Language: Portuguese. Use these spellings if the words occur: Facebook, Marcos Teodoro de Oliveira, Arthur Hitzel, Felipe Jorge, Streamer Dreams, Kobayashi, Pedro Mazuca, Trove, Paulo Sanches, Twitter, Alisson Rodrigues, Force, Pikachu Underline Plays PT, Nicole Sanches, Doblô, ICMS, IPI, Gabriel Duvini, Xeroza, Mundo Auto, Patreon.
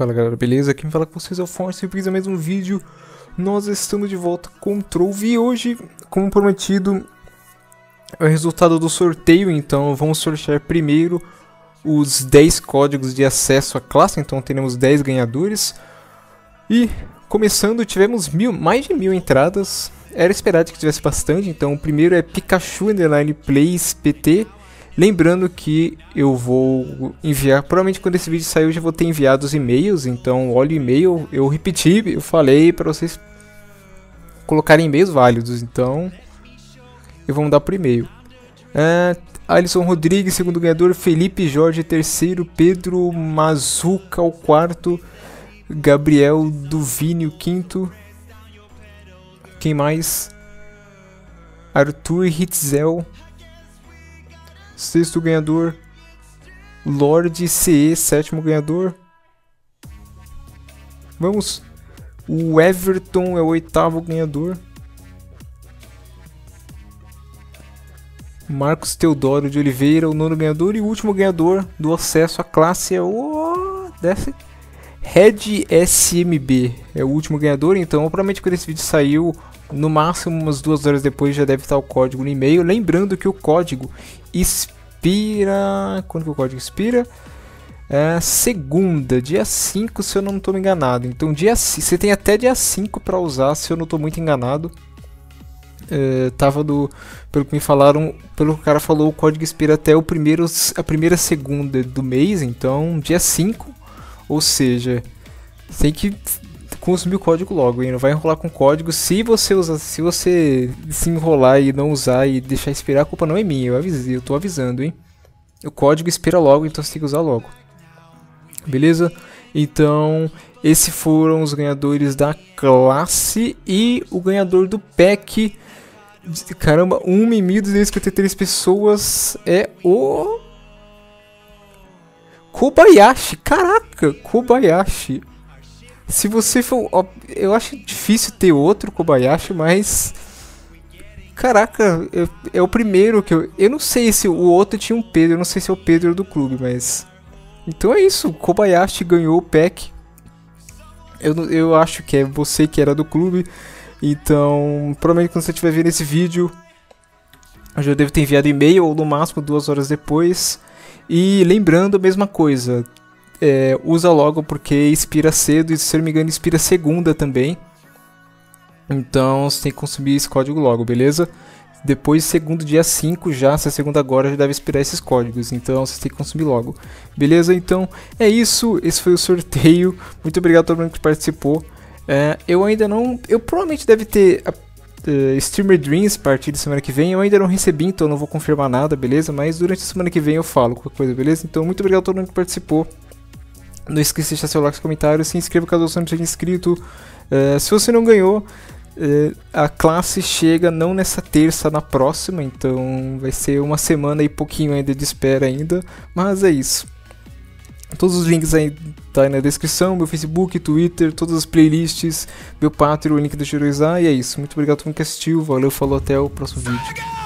Fala galera, beleza? Quem fala com vocês é o Force, reprisa mais um vídeo. Nós estamos de volta com o Trove e hoje, como prometido, é o resultado do sorteio. Então vamos sortear primeiro os 10 códigos de acesso à classe, então teremos 10 ganhadores. E começando, tivemos mais de mil entradas, era esperado que tivesse bastante. Então o primeiro é Pikachu Underline Plays PT. Lembrando que eu vou enviar, provavelmente quando esse vídeo sair eu já vou ter enviado os e-mails, então olha o e-mail, eu repeti, eu falei para vocês colocarem e-mails válidos, então eu vou mudar por e-mail. Alisson Rodrigues, segundo ganhador, Felipe Jorge, terceiro, Pedro Mazuca, o quarto, Gabriel Duvini, o quinto, quem mais? Arthur Hitzel. Sexto ganhador, Lorde CE, sétimo ganhador. Vamos. O Everton é o oitavo ganhador. Marcos Teodoro de Oliveira, o nono ganhador. E o último ganhador do acesso à classe é o... desce. Red SMB é o último ganhador. Então, provavelmente quando esse vídeo saiu, no máximo umas 2 horas depois já deve estar o código no e-mail. Lembrando que o código expira... quando que o código expira? É segunda, dia 5, se eu não estou enganado. Então dia você tem até dia 5 para usar, se eu não estou muito enganado. Tava do... pelo que me falaram, pelo que o cara falou, o código expira até o a primeira segunda do mês. Então dia 5, ou seja, tem que consumir o código logo, hein? Não vai enrolar com o código. Se você usar, se você se enrolar e não usar e deixar expirar, a culpa não é minha, eu avisei, eu tô avisando, hein? O código expira logo, então você tem que usar logo. Beleza? Então, esses foram os ganhadores da classe e o ganhador do pack. Caramba, 1.253 pessoas é o Kobayashi, caraca, Kobayashi. Se você for... ó, eu acho difícil ter outro Kobayashi, mas... caraca, é o primeiro que eu... eu não sei se o outro tinha um Pedro, eu não sei se é o Pedro do clube, mas... então é isso, Kobayashi ganhou o pack. Eu acho que é você que era do clube. Então, provavelmente quando você estiver vendo esse vídeo, eu já devo ter enviado e-mail, ou no máximo 2 horas depois. E lembrando a mesma coisa... usa logo porque expira cedo e, se não me engano, expira segunda também. Então você tem que consumir esse código logo, beleza? Depois, segundo dia 5 já, se é segunda agora, já deve expirar esses códigos. Então você tem que consumir logo, beleza? Então é isso, esse foi o sorteio. Muito obrigado a todo mundo que participou. Eu ainda não... eu provavelmente deve ter Streamer Dreams a partir de semana que vem. Eu ainda não recebi, então não vou confirmar nada, beleza? Mas durante a semana que vem eu falo qualquer coisa, beleza? Então muito obrigado a todo mundo que participou. Não esqueça de deixar seu like nos comentários, se inscreva caso você não seja inscrito. Se você não ganhou, a classe chega não nessa terça, na próxima. Então vai ser uma semana e pouquinho ainda de espera ainda. Mas é isso. Todos os links aí tá aí na descrição, meu Facebook, Twitter, todas as playlists, meu Patreon, o link do Xeroza. E é isso, muito obrigado a todo mundo que assistiu, valeu, falou, até o próximo vídeo.